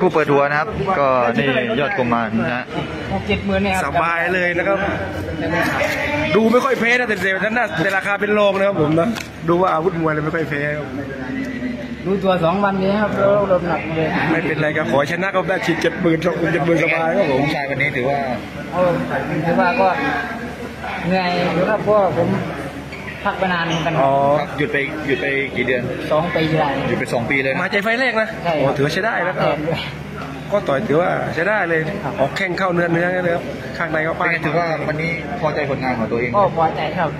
คู่เปิดหัวนะครับก็นี่ยอดกุมารนะสบายเลยนะครับดูไม่ค่อยเพ้นะแต่เดี๋ยวนั้นนะแต่ราคาเป็นโลกนะครับผมนะดูว่าอาวุธมวยเลยไม่ค่อยเพ้ดูตัว2วันนี้ครับเราลดหนักเลยไม่เป็นไรครับขอชนะก็ได้ฉีด70,000 สบายครับผมชายวันนี้ถือว่าก็เหนื่อยครับเพราะผมพักไปนานกันอ๋อหยุดไปกี่เดือน2 ปีเลยหยุดไป2 ปีเลยมาใจไฟแรกนะโอ้ถือว่าใช้ได้แล้วก็ต่อยถือว่าใช้ได้เลยออกแข้งเข้าเนื้อเลยครับข้างในก็ป้ายถือว่าวันนี้พอใจผลงานของตัวเองก็พอใจครับ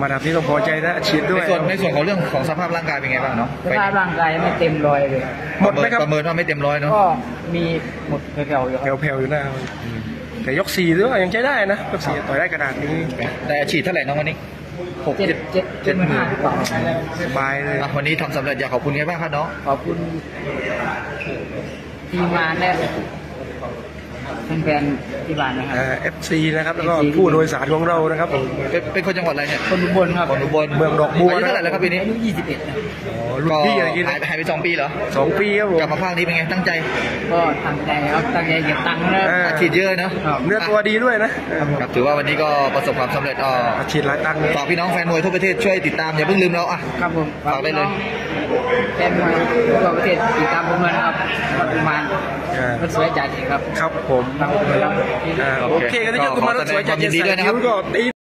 มาดับนี้ต้องพอใจนะฉีดด้วยในส่วนของเรื่องของสภาพร่างกายเป็นไงบ้างเนาะสภาพร่างกายไม่เต็ม100เลยหมดไหมครับประเมินว่าไม่เต็ม100เนาะก็มีหมดแผ่วๆอยู่ครับแผ่วๆอยู่หน้าแต่ยก4หรือว่ายังใช้ได้นะยก4ต่อยได้กระดาษนี้แต่ฉีดเท่าไหร่น้องวันนี้67,000สบายเลยวันนี้ทำสำเร็จอยากขอบคุณใครบ้างครับน้องขอบคุณทีมงานและแฟนๆที่บ้านนะครับFC นะครับแล้วก็ผู้โดยสารของเรานะครับผมเป็นคนจังหวัดอะไรเนี่ยคนอุบลครับคนอุบลเมืองดอกบัวอายุเท่าไหร่แล้วครับปีนี้อายุ21ก็หายไป2 ปีเหรอ2 ปีครับผมกลับมาภาคนี้เป็นไงตั้งใจก็ตั้งใจครับตั้งใจเก็บตังค์นะฉีดเยอะนะเนื้อตัวดีด้วยนะครับถือว่าวันนี้ก็ประสบความสำเร็จฉีดหลายตังค์ฝากพี่น้องแฟนมวยทั่วประเทศช่วยติดตามอย่าเพิ่งลืมเราครับผมฝากได้เลยแฟนมวยทั่วประเทศติดตามผมนะครับประมาณมันสวยจัดเองครับครับผมโอเคก็ได้ยกมาแล้วสวยจัดเย็นดีด้วยนะครับ